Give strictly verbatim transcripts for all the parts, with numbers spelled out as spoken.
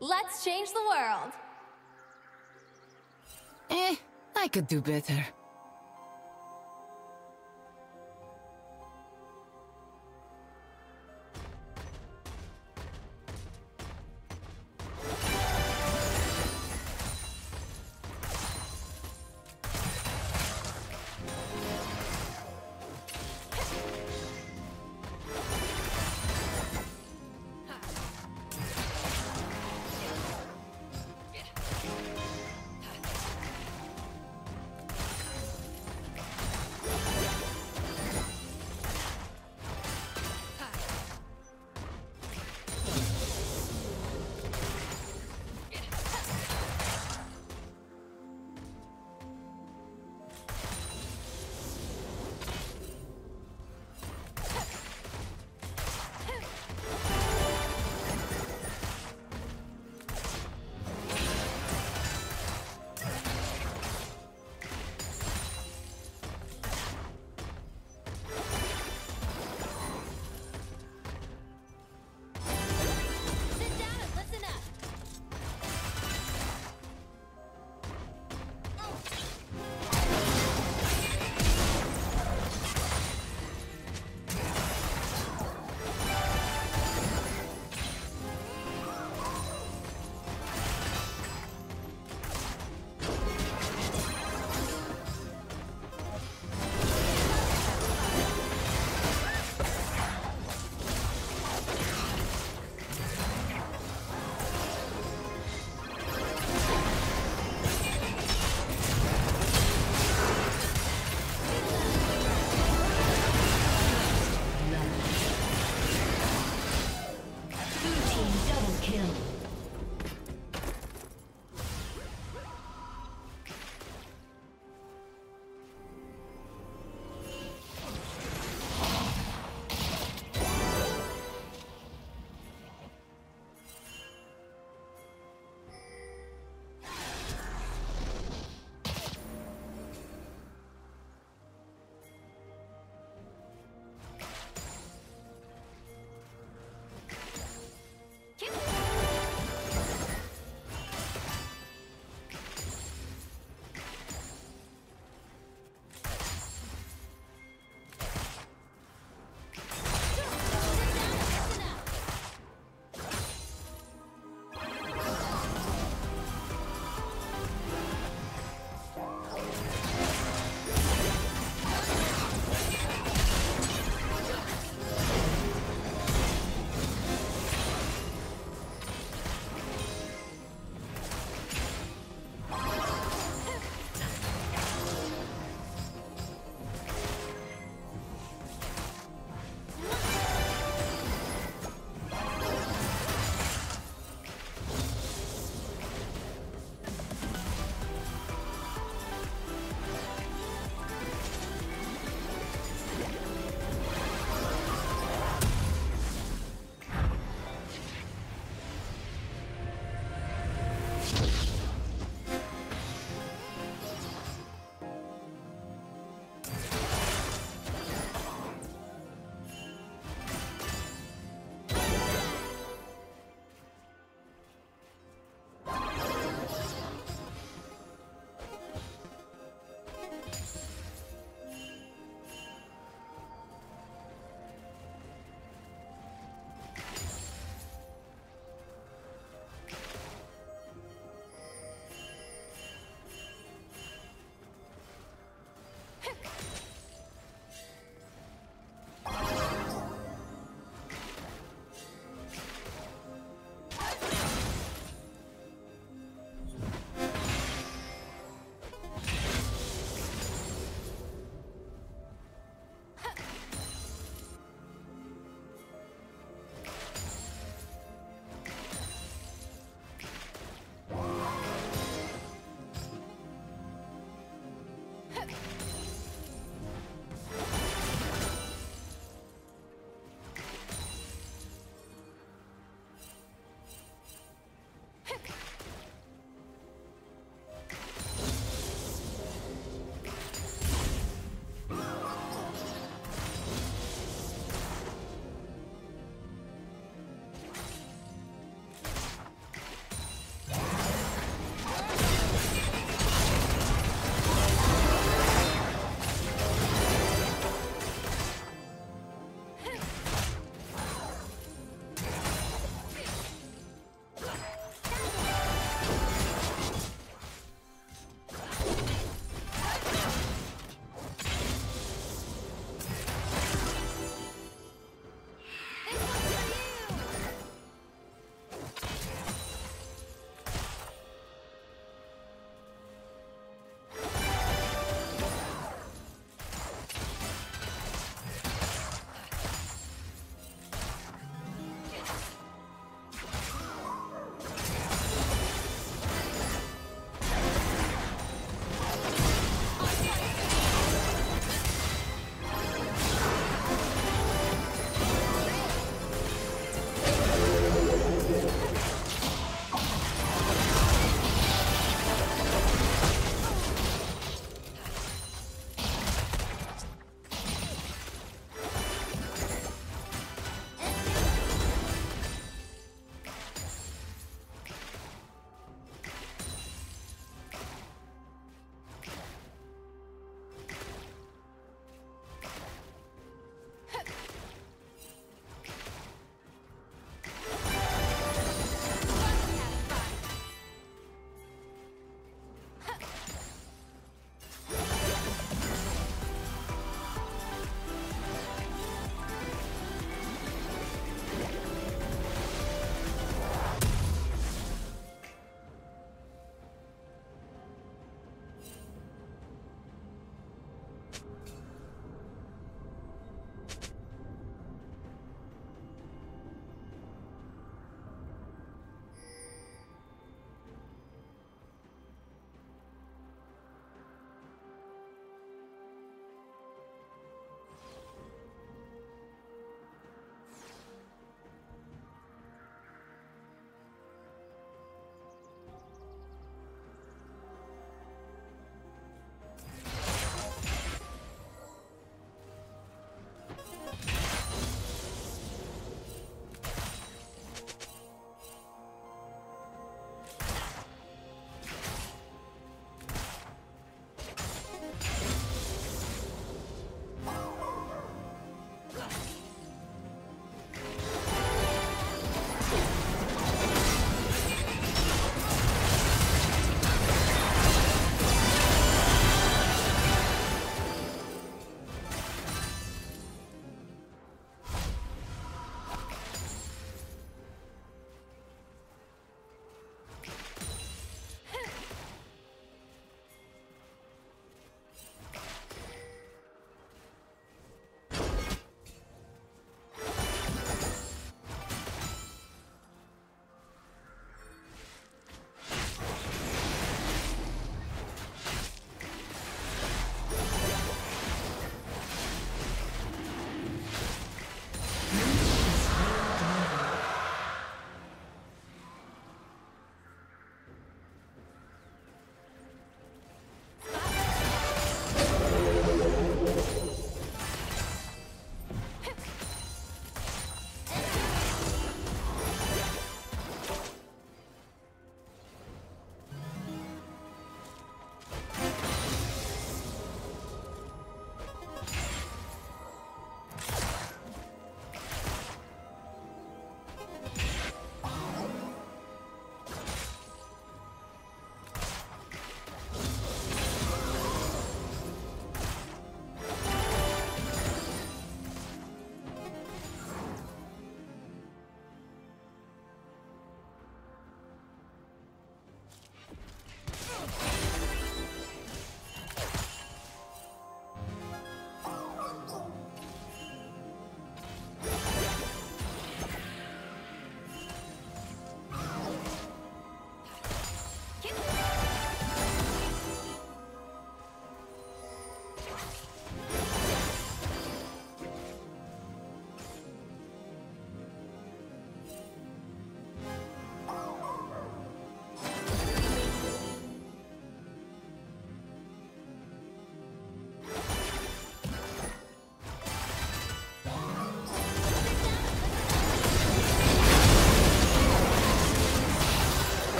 Let's change the world! Eh, I could do better.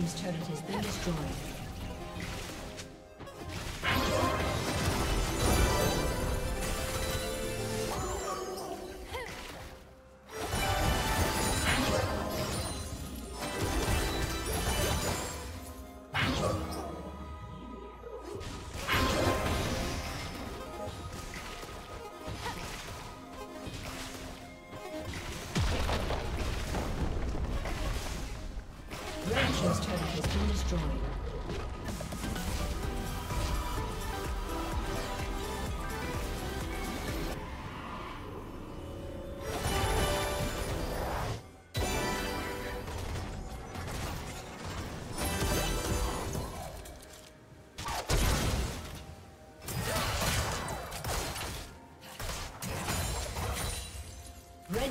team's turret has been destroyed. Red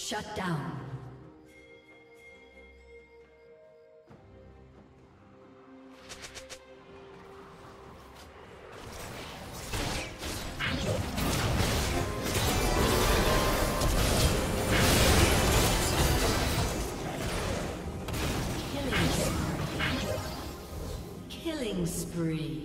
Shut down. Killing spree. Killing spree.